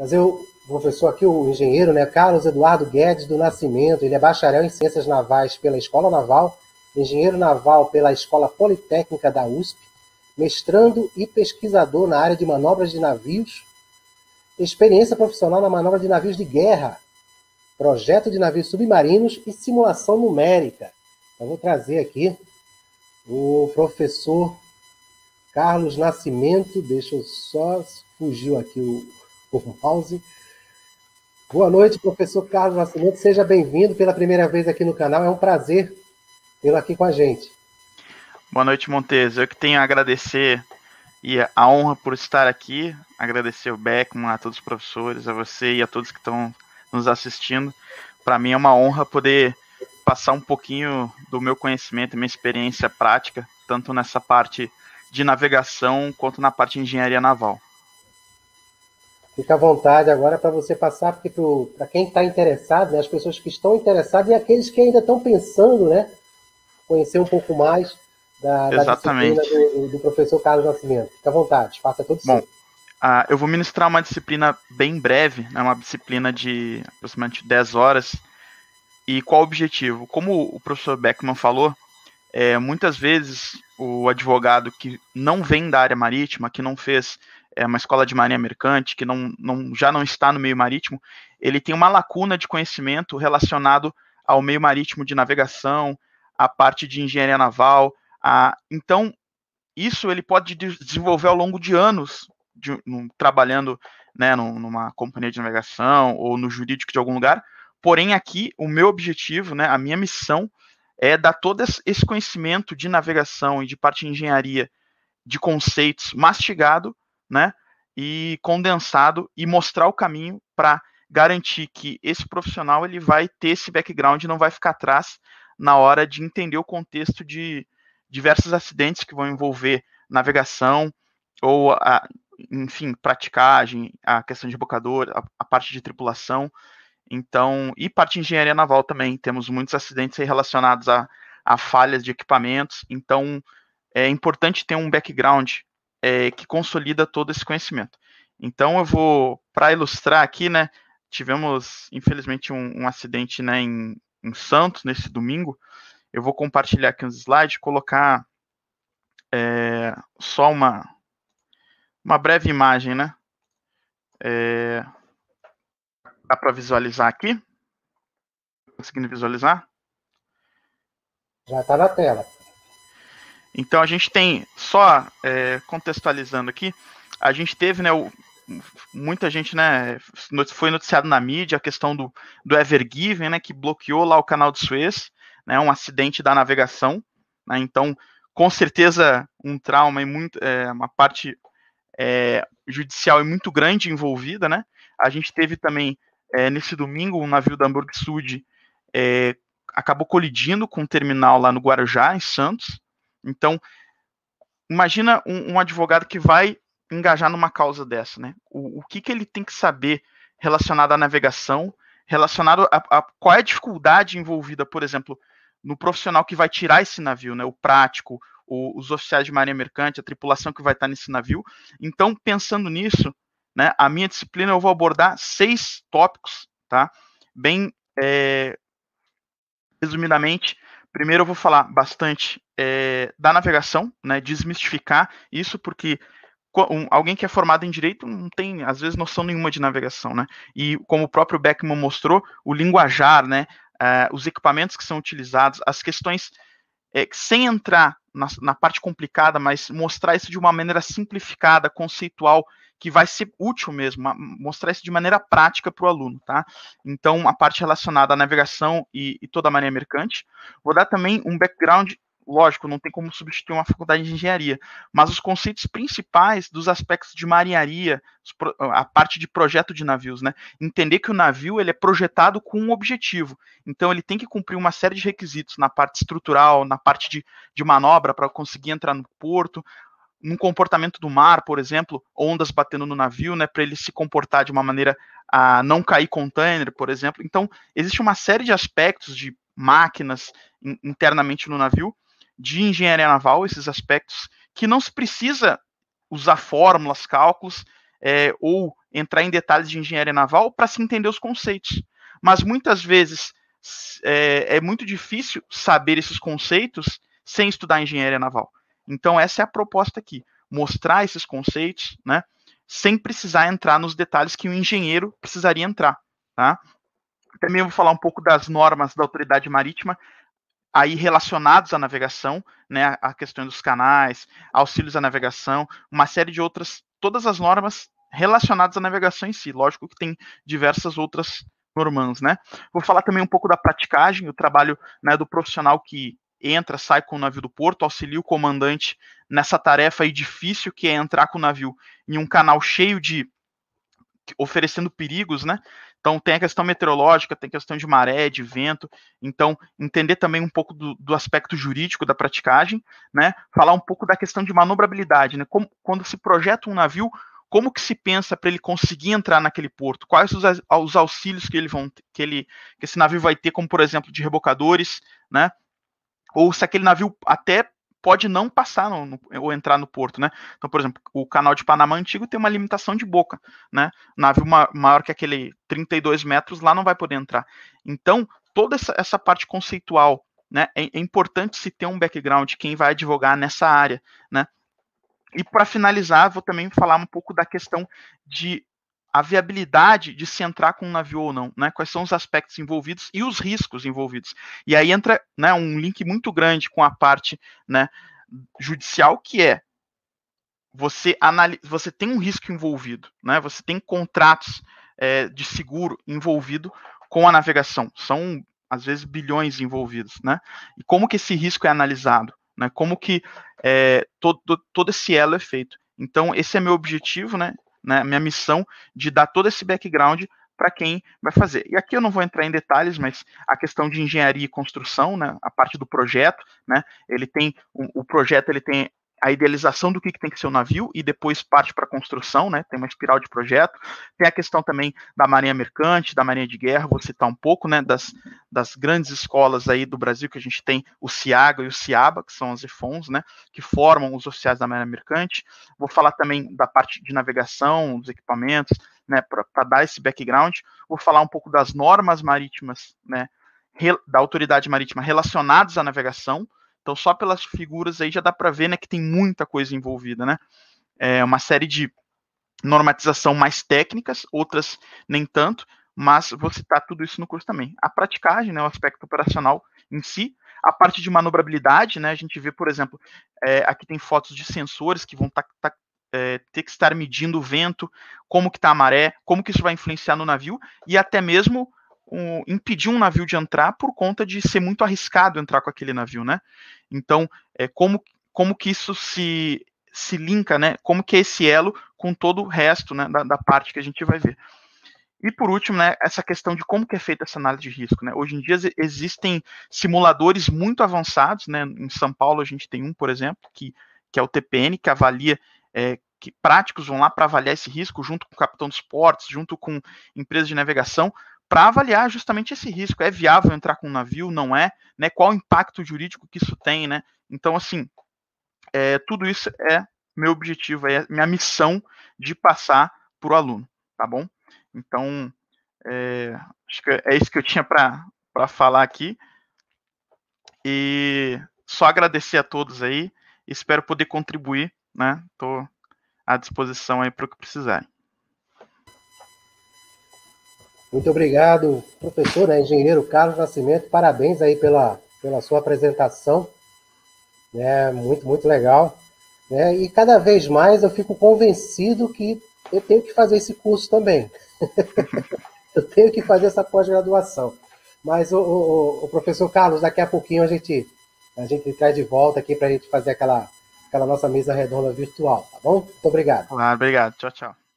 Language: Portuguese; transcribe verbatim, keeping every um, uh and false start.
Mas eu, professor aqui, o engenheiro, né, Carlos Eduardo Guedes do Nascimento, ele é bacharel em Ciências Navais pela Escola Naval, engenheiro naval pela Escola Politécnica da U S P, mestrando e pesquisador na área de manobras de navios, experiência profissional na manobra de navios de guerra, projeto de navios submarinos e simulação numérica. Eu vou trazer aqui o professor Carlos Nascimento, deixa eu só, fugiu aqui o, o mouse. Boa noite, professor Carlos Nascimento, seja bem-vindo pela primeira vez aqui no canal, é um prazer tê-lo aqui com a gente. Boa noite, Montes, eu que tenho a agradecer e a honra por estar aqui, agradecer o Beckman, a todos os professores, a você e a todos que estão nos assistindo. Para mim é uma honra poder passar um pouquinho do meu conhecimento, minha experiência prática, tanto nessa parte de navegação quanto na parte de engenharia naval. Fica à vontade agora para você passar, porque para quem está interessado, né, as pessoas que estão interessadas e aqueles que ainda estão pensando, né, conhecer um pouco mais da, da disciplina do, do professor Carlos Nascimento. Fica à vontade, faça tudo certo. Uh, eu vou ministrar uma disciplina bem breve, né, uma disciplina de aproximadamente dez horas. E qual o objetivo? Como o professor Beckman falou, é, muitas vezes o advogado que não vem da área marítima, que não fez é, uma escola de marinha mercante, que não, não, já não está no meio marítimo, ele tem uma lacuna de conhecimento relacionado ao meio marítimo de navegação, à parte de engenharia naval. A, então, isso ele pode desenvolver ao longo de anos, De, num, trabalhando, né, num, numa companhia de navegação ou no jurídico de algum lugar, porém aqui o meu objetivo, né, a minha missão é dar todo esse conhecimento de navegação e de parte de engenharia, de conceitos mastigado, né, e condensado e mostrar o caminho para garantir que esse profissional ele vai ter esse background e não vai ficar atrás na hora de entender o contexto de diversos acidentes que vão envolver navegação ou a enfim, praticagem, a questão de rebocador, a, a parte de tripulação, então, e parte de engenharia naval também, temos muitos acidentes aí relacionados a, a falhas de equipamentos, então é importante ter um background é, que consolida todo esse conhecimento. Então eu vou, para ilustrar aqui, né, tivemos infelizmente um, um acidente, né, em, em Santos, nesse domingo, eu vou compartilhar aqui uns slides, colocar é, só uma Uma breve imagem, né? É... Dá para visualizar aqui? Conseguindo visualizar? Já está na tela. Então, a gente tem, só é, contextualizando aqui, a gente teve, né, o, muita gente, né, foi noticiado na mídia a questão do, do Ever Given, né, que bloqueou lá o canal de Suez, né, um acidente da navegação, né, então, com certeza, um trauma e muito, é, uma parte... É, judicial é muito grande envolvida, né? A gente teve também, é, nesse domingo, um navio da Hamburg Sud é, acabou colidindo com um terminal lá no Guarujá, em Santos. Então, imagina um, um advogado que vai engajar numa causa dessa, né? O, o que, que ele tem que saber relacionado à navegação, relacionado a, a qual é a dificuldade envolvida, por exemplo, no profissional que vai tirar esse navio, né? O prático, os oficiais de marinha mercante, a tripulação que vai estar nesse navio. Então, pensando nisso, né, a minha disciplina eu vou abordar seis tópicos, tá? Bem, é, resumidamente, primeiro eu vou falar bastante é, da navegação, né, desmistificar isso, porque um, alguém que é formado em direito não tem, às vezes, noção nenhuma de navegação, né? E, como o próprio Beckman mostrou, o linguajar, né, é, os equipamentos que são utilizados, as questões, é, sem entrar Na, na parte complicada, mas mostrar isso de uma maneira simplificada, conceitual, que vai ser útil mesmo, mostrar isso de maneira prática para o aluno, tá? Então, a parte relacionada à navegação e, e toda a marinha mercante. Vou dar também um background, lógico, não tem como substituir uma faculdade de engenharia, mas os conceitos principais dos aspectos de marinharia, a parte de projeto de navios, né? Entender que o navio ele é projetado com um objetivo, então ele tem que cumprir uma série de requisitos na parte estrutural, na parte de, de manobra para conseguir entrar no porto, no comportamento do mar, por exemplo, ondas batendo no navio, né, para ele se comportar de uma maneira a não cair container, por exemplo. Então, existe uma série de aspectos de máquinas in, internamente no navio, de engenharia naval, esses aspectos que não se precisa usar fórmulas, cálculos, é, ou entrar em detalhes de engenharia naval para se entender os conceitos. Mas muitas vezes é, é muito difícil saber esses conceitos sem estudar engenharia naval. Então essa é a proposta aqui, mostrar esses conceitos, né, sem precisar entrar nos detalhes que o engenheiro precisaria entrar. Tá? Também vou falar um pouco das normas da Autoridade Marítima, aí relacionados à navegação, né, a questão dos canais, auxílios à navegação, uma série de outras, todas as normas relacionadas à navegação em si. Lógico que tem diversas outras normas, né? Vou falar também um pouco da praticagem, o trabalho, né, do profissional que entra, sai com o navio do porto, auxilia o comandante nessa tarefa aí difícil que é entrar com o navio em um canal cheio de... oferecendo perigos, né? Então tem a questão meteorológica, tem a questão de maré, de vento, então entender também um pouco do, do aspecto jurídico da praticagem, né? Falar um pouco da questão de manobrabilidade, né? Como, quando se projeta um navio, como que se pensa para ele conseguir entrar naquele porto? Quais os, os auxílios que ele vão, que ele, que esse navio vai ter, como por exemplo de rebocadores, né? Ou se aquele navio até pode não passar no, no, ou entrar no porto, né? Então, por exemplo, o Canal de Panamá antigo tem uma limitação de boca, né? Navio ma maior que aquele trinta e dois metros lá não vai poder entrar. Então, toda essa, essa parte conceitual, né? É, é importante se ter um background de quem vai advogar nessa área, né? E para finalizar, vou também falar um pouco da questão de a viabilidade de se entrar com um navio ou não, né? Quais são os aspectos envolvidos e os riscos envolvidos. E aí entra, né, um link muito grande com a parte, né, judicial, que é você, você tem um risco envolvido, né? Você tem contratos é, de seguro envolvido com a navegação. São, às vezes, bilhões envolvidos, né? E como que esse risco é analisado, né? Como que é, todo, todo esse elo é feito. Então, esse é meu objetivo, né? Né, minha missão de dar todo esse background para quem vai fazer. E aqui eu não vou entrar em detalhes, mas a questão de engenharia e construção, né, a parte do projeto, né, ele tem o, o projeto, ele tem a idealização do que, que tem que ser o navio e depois parte para a construção, né, tem uma espiral de projeto. Tem a questão também da marinha mercante, da marinha de guerra, vou citar um pouco, né, das, das grandes escolas aí do Brasil que a gente tem, o Ciaga e o Ciaba, que são as I F O Ns, né, que formam os oficiais da marinha mercante. Vou falar também da parte de navegação, dos equipamentos, né, para dar esse background. Vou falar um pouco das normas marítimas, né, da Autoridade Marítima relacionadas à navegação. Então, só pelas figuras aí já dá para ver, né, que tem muita coisa envolvida, né? É uma série de normatização mais técnicas, outras nem tanto, mas vou citar tudo isso no curso também. A praticagem, né, o aspecto operacional em si, a parte de manobrabilidade, né? A gente vê, por exemplo, é, aqui tem fotos de sensores que vão tá, tá, é, ter que estar medindo o vento, como que está a maré, como que isso vai influenciar no navio e até mesmo Um, impedir um navio de entrar por conta de ser muito arriscado entrar com aquele navio, né? Então, é, como, como que isso se, se linka, né? Como que é esse elo com todo o resto, né, da, da parte que a gente vai ver. E por último, né, essa questão de como que é feita essa análise de risco, né? Hoje em dia existem simuladores muito avançados, né? Em São Paulo a gente tem um, por exemplo, que, que é o T P N, que avalia... É, que práticos vão lá para avaliar esse risco junto com o capitão dos portos, junto com empresas de navegação, para avaliar justamente esse risco. É viável entrar com um navio? Não é? Né? Qual o impacto jurídico que isso tem? Né? Então, assim, é, tudo isso é meu objetivo, é minha missão de passar para o aluno, tá bom? Então, é, acho que é isso que eu tinha para falar aqui. E só agradecer a todos aí, espero poder contribuir, né? Estou à disposição aí para o que precisarem. Muito obrigado, professor, né, engenheiro Carlos Nascimento, parabéns aí pela, pela sua apresentação, né, muito, muito legal, né, e cada vez mais eu fico convencido que eu tenho que fazer esse curso também, eu tenho que fazer essa pós-graduação, mas o, o, o professor Carlos, daqui a pouquinho a gente, a gente traz de volta aqui para a gente fazer aquela, aquela nossa mesa redonda virtual, tá bom? Muito obrigado. Claro, obrigado, tchau, tchau.